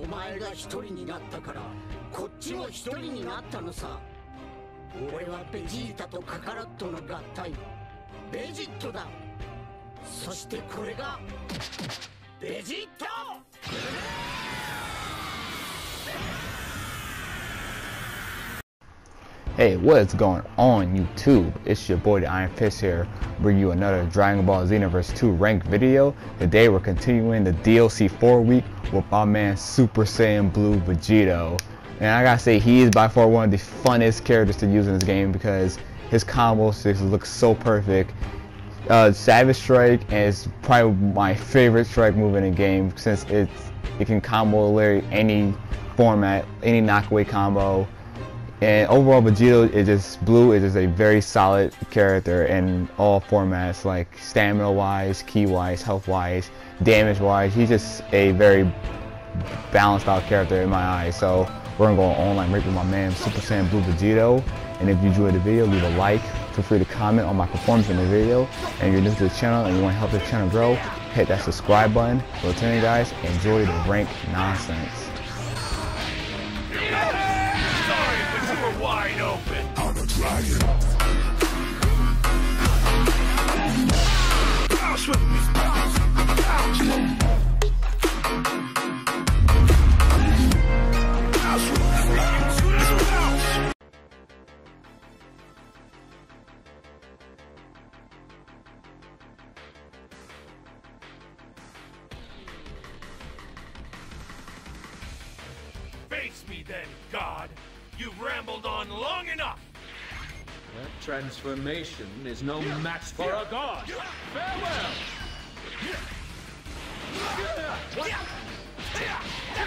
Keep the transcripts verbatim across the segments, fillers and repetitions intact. お前が一人になったからこっちも一人になったのさ。俺はベジータとカカロットの合体ベジットだ。そしてこれがベジットブルー。Hey, what is going on YouTube? It's your boy the Iron Fist here, bringing you another Dragon Ball Xenoverse two ranked video. Today we're continuing the D L C four week with my man Super Saiyan Blue Vegito. And I gotta say, he is by far one of the funnest characters to use in this game because his combos just look so perfect. Uh, Savage Strike is probably my favorite strike move in the game since it's, it can combo literally any format, any knockaway combo. And overall, Vegito is just Blue is just a very solid character in all formats, like stamina wise, ki wise, health wise, damage wise. He's just a very balanced out character in my eyes. So we're gonna go on online right with my man Super Saiyan Blue Vegito. And if you enjoyed the video, leave a like. Feel free to comment on my performance in the video. And if you're new to the channel and you want to help the channel grow, hit that subscribe button. So until then, guys, enjoy the rank nonsense. Wide open. I'm a dragon. Bounce with me. Bounce. Bounce with me. Bounce with me. Bounce with me. Face me then, God. You've rambled on long enough! That transformation is no yeah. match for yeah. a god! Yeah. Farewell! Yeah. What? Yeah. Yeah. Yeah. What? Yeah. Yeah.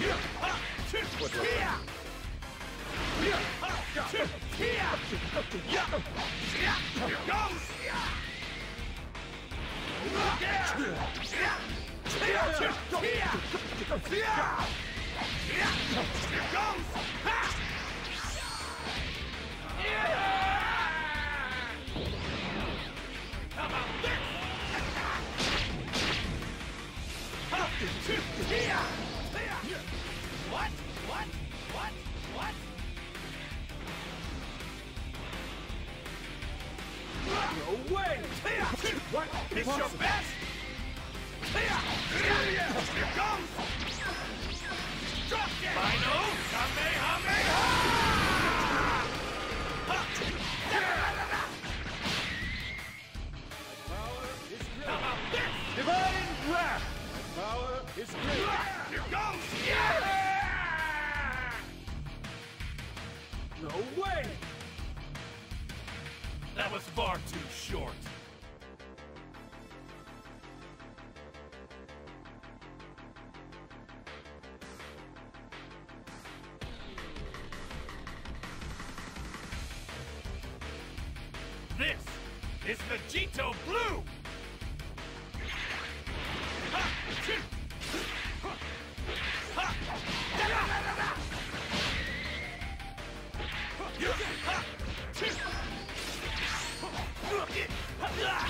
Here comes! How about this? What? What? What? What? No way! What? It's your best! Here comes! Drop it! Final! Kamehameha! My power is great! Divine breath! My power is great! Here comes! Yeah! No way! That was far too short. This is Vegito Blue!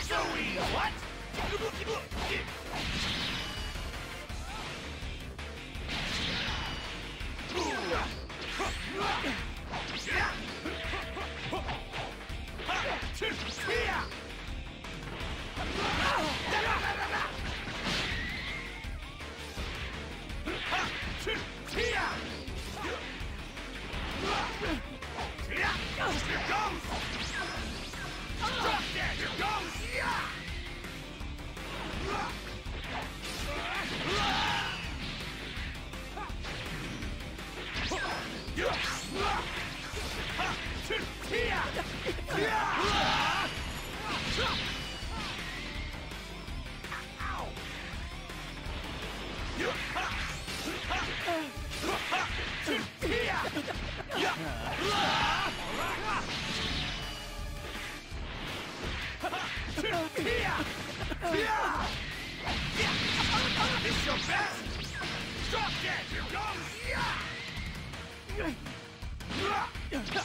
So easy, what? It's your best! Stop that! Here goes! Yeah! Yeah! Yeah! Yeah!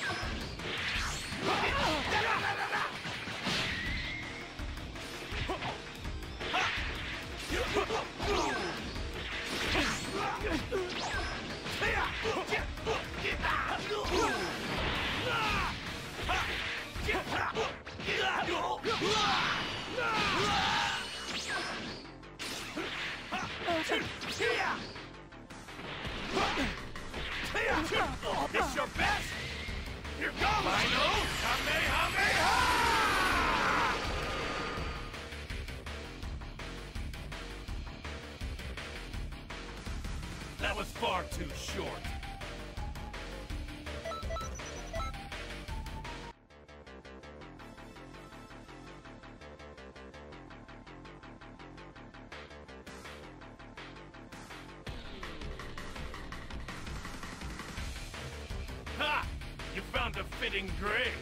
This your best? Here goes! I know! Kamehameha! That was far too short. A fitting grave.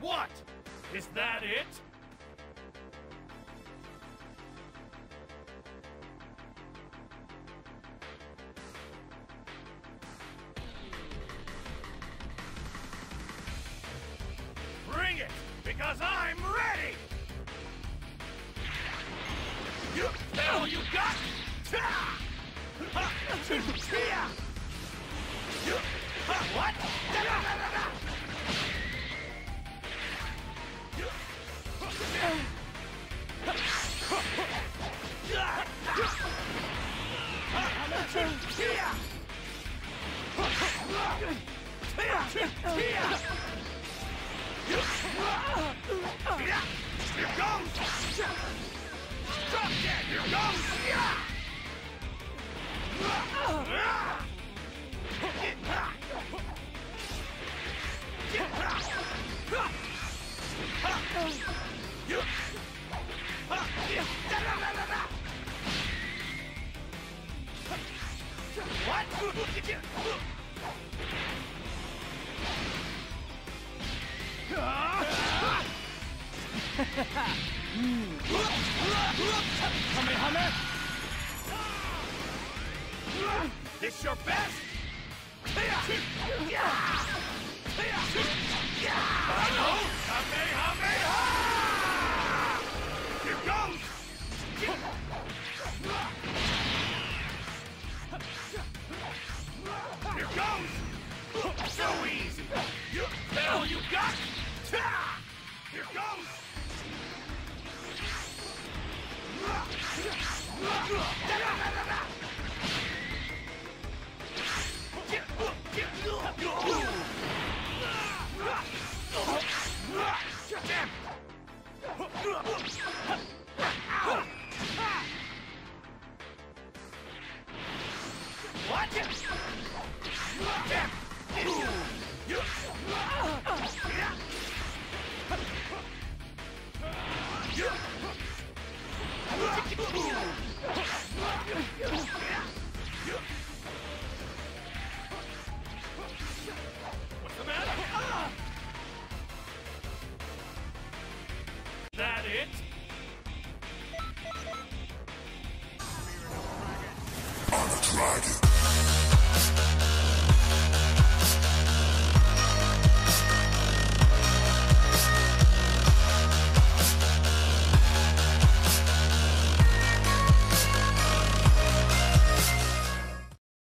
What? Is that it? Bring it, because I'm ready! You hell you got? What? Here goes! Stop that! Here goes! What? This your best?